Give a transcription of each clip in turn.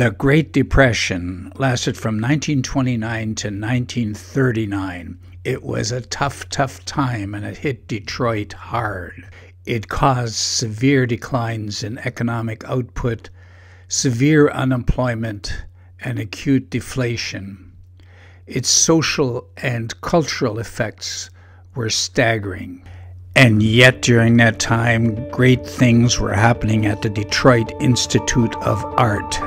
The Great Depression lasted from 1929 to 1939. It was a tough time, and it hit Detroit hard. It caused severe declines in economic output, severe unemployment, and acute deflation. Its social and cultural effects were staggering. And yet during that time, great things were happening at the Detroit Institute of Art.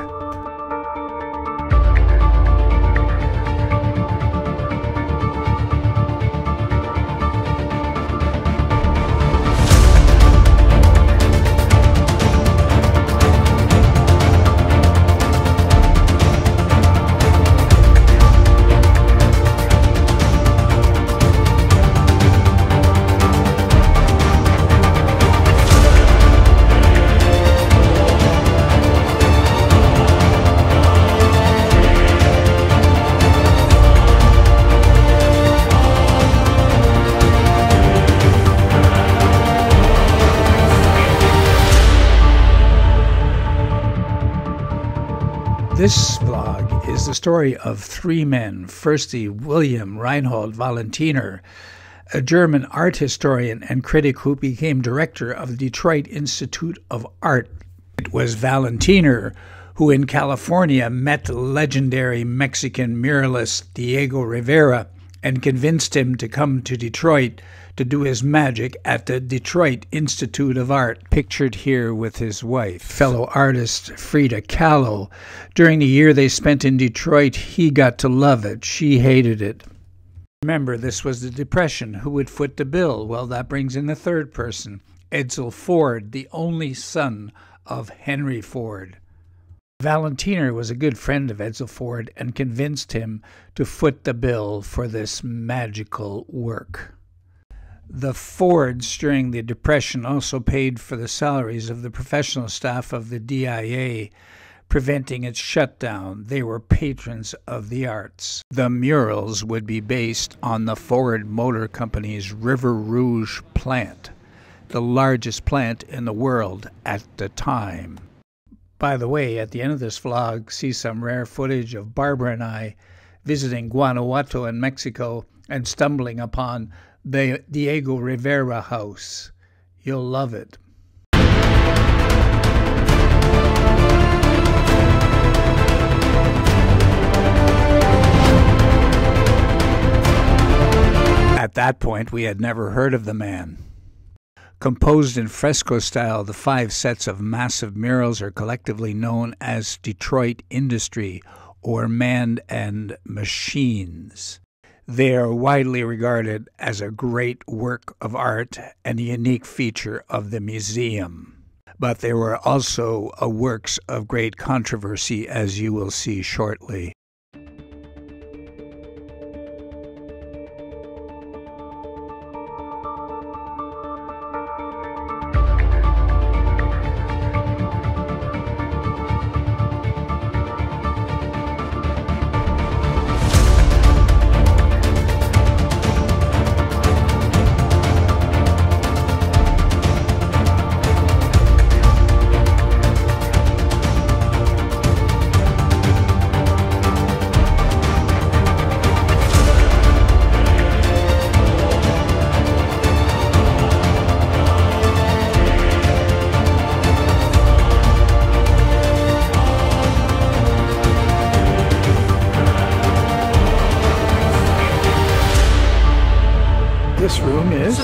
This vlog is the story of three men. Firstly, William Reinhold Valentiner, a German art historian and critic who became director of the Detroit Institute of Art. It was Valentiner who in California met legendary Mexican muralist Diego Rivera and convinced him to come to Detroit to do his magic at the Detroit Institute of Art, pictured here with his wife, fellow artist Frida Kahlo. During the year they spent in Detroit, he got to love it. She hated it. Remember, this was the Depression. Who would foot the bill? Well, that brings in the third person, Edsel Ford, the only son of Henry Ford. Valentiner was a good friend of Edsel Ford and convinced him to foot the bill for this magical work. The Fords during the Depression also paid for the salaries of the professional staff of the DIA, preventing its shutdown. They were patrons of the arts. The murals would be based on the Ford Motor Company's River Rouge plant, the largest plant in the world at the time. By the way, at the end of this vlog, see some rare footage of Barbara and I visiting Guanajuato in Mexico and stumbling upon the Diego Rivera house. You'll love it. At that point, we had never heard of the man. Composed in fresco style, the five sets of massive murals are collectively known as Detroit Industry or Man and Machines. They are widely regarded as a great work of art and a unique feature of the museum. But they were also works of great controversy, as you will see shortly.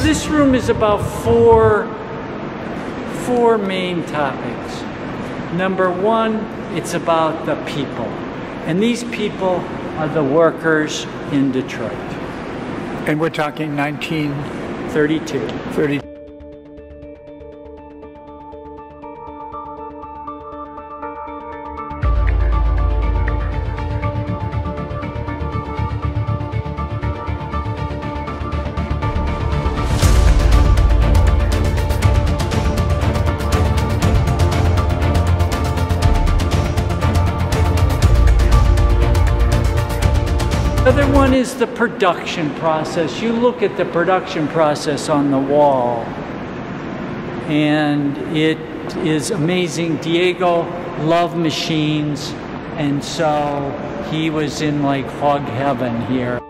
This room is about four main topics. Number one, it's about the people. And these people are the workers in Detroit. And we're talking 1932. 32. The other one is the production process. You look at the production process on the wall, and it is amazing. Diego loved machines. And so he was in like hog heaven here.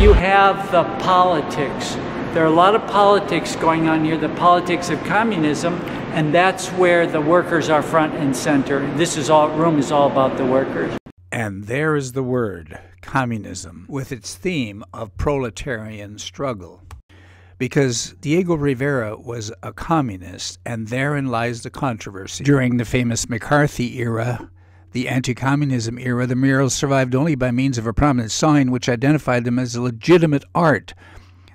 You have the politics. There are a lot of politics going on here, the politics of communism, and that's where the workers are front and center. This room is all about the workers. And there is the word, communism, with its theme of proletarian struggle. Because Diego Rivera was a communist, and therein lies the controversy. During the famous McCarthy era, the anti-communism era, the murals survived only by means of a prominent sign which identified them as legitimate art.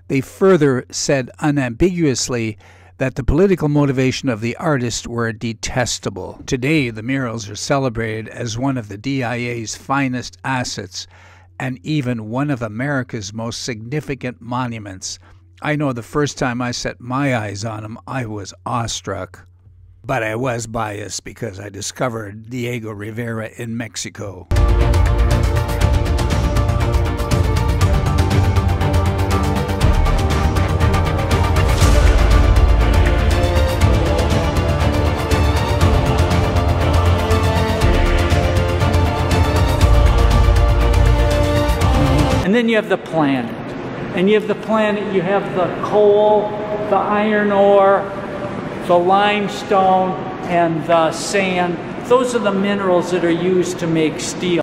They further said unambiguously that the political motivation of the artists were detestable. Today, the murals are celebrated as one of the DIA's finest assets and even one of America's most significant monuments. I know the first time I set my eyes on them, I was awestruck. But I was biased because I discovered Diego Rivera in Mexico. And then you have the planet. And you have the planet, you have the coal, the iron ore, the limestone and the sand. Those are the minerals that are used to make steel.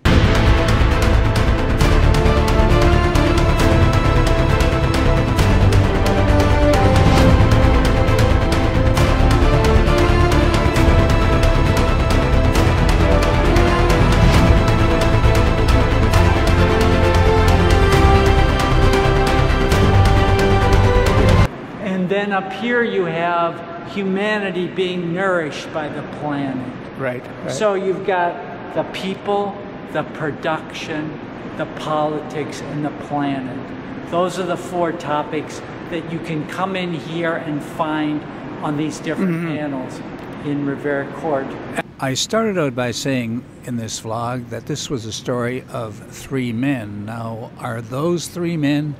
And then up here you have humanity being nourished by the planet. Right. So you've got the people, the production, the politics, and the planet. Those are the four topics that you can come in here and find on these different panels in Rivera Court. I started out by saying in this vlog that this was a story of three men. Now, are those three men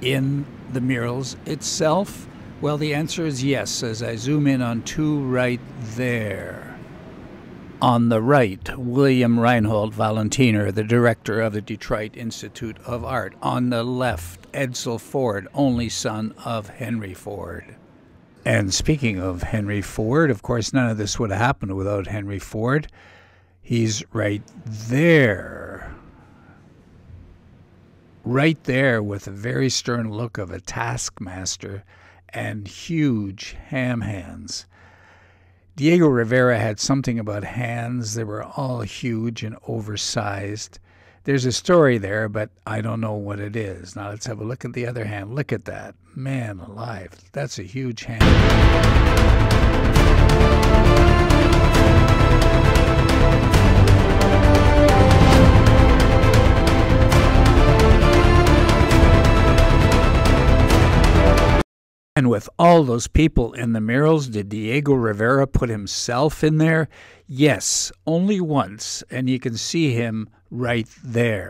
in the murals itself? Well, the answer is yes, as I zoom in on two right there. On the right, William Reinhold Valentiner, the director of the Detroit Institute of Art. On the left, Edsel Ford, only son of Henry Ford. And speaking of Henry Ford, of course, none of this would have happened without Henry Ford. He's right there. Right there with a very stern look of a taskmaster and huge ham hands. Diego Rivera had something about hands. They were all huge and oversized. There's a story there, but I don't know what it is. Now let's have a look at the other hand. Look at that. Man alive. That's a huge hand. And with all those people in the murals, did Diego Rivera put himself in there? Yes, only once, and you can see him right there.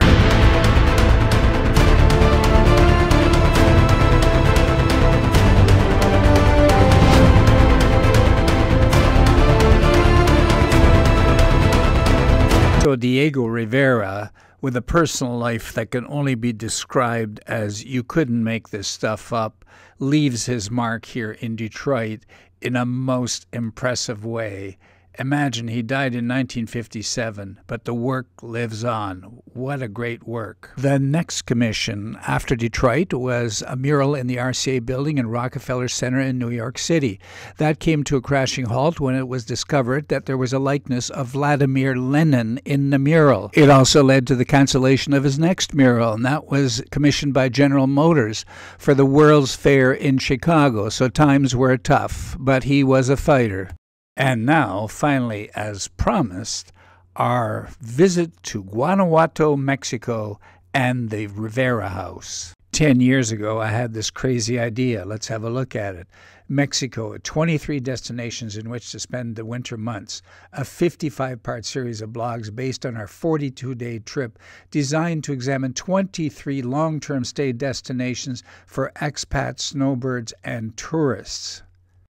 So Diego Rivera, with a personal life that can only be described as you couldn't make this stuff up, leaves his mark here in Detroit in a most impressive way. Imagine, he died in 1957, but the work lives on. What a great work. The next commission after Detroit was a mural in the RCA Building and Rockefeller Center in New York City. That came to a crashing halt when it was discovered that there was a likeness of Vladimir Lenin in the mural. It also led to the cancellation of his next mural, and that was commissioned by General Motors for the World's Fair in Chicago. So times were tough, but he was a fighter. And now, finally, as promised, our visit to Guanajuato, Mexico, and the Rivera House. 10 years ago, I had this crazy idea. Let's have a look at it. Mexico, 23 destinations in which to spend the winter months, a 55-part series of blogs based on our 42-day trip designed to examine 23 long-term stay destinations for expats, snowbirds, and tourists.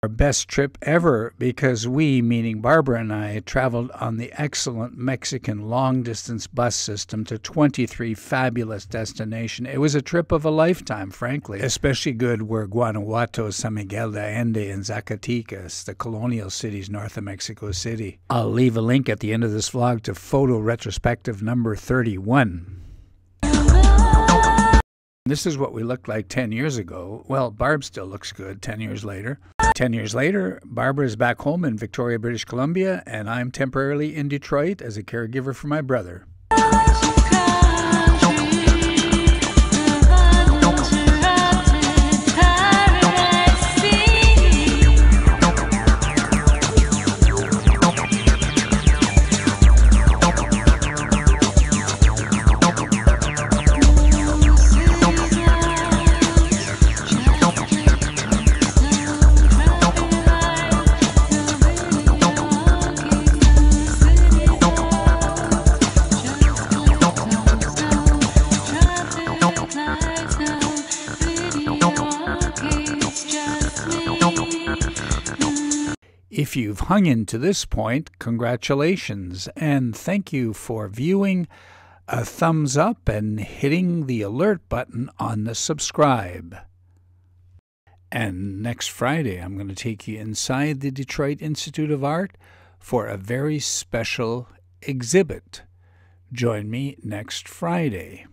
Our best trip ever because we, meaning Barbara and I, traveled on the excellent Mexican long-distance bus system to 23 fabulous destinations. It was a trip of a lifetime, frankly. Especially good were Guanajuato, San Miguel de Allende, and Zacatecas, the colonial cities north of Mexico City. I'll leave a link at the end of this vlog to photo retrospective number 31. This is what we looked like 10 years ago. Well, Barb still looks good 10 years later. 10 years later, Barbara is back home in Victoria, British Columbia, and I'm temporarily in Detroit as a caregiver for my brother. If you've hung in to this point, congratulations, and thank you for viewing, a thumbs up, and hitting the alert button on the subscribe. And next Friday, I'm going to take you inside the Detroit Institute of Art for a very special exhibit. Join me next Friday.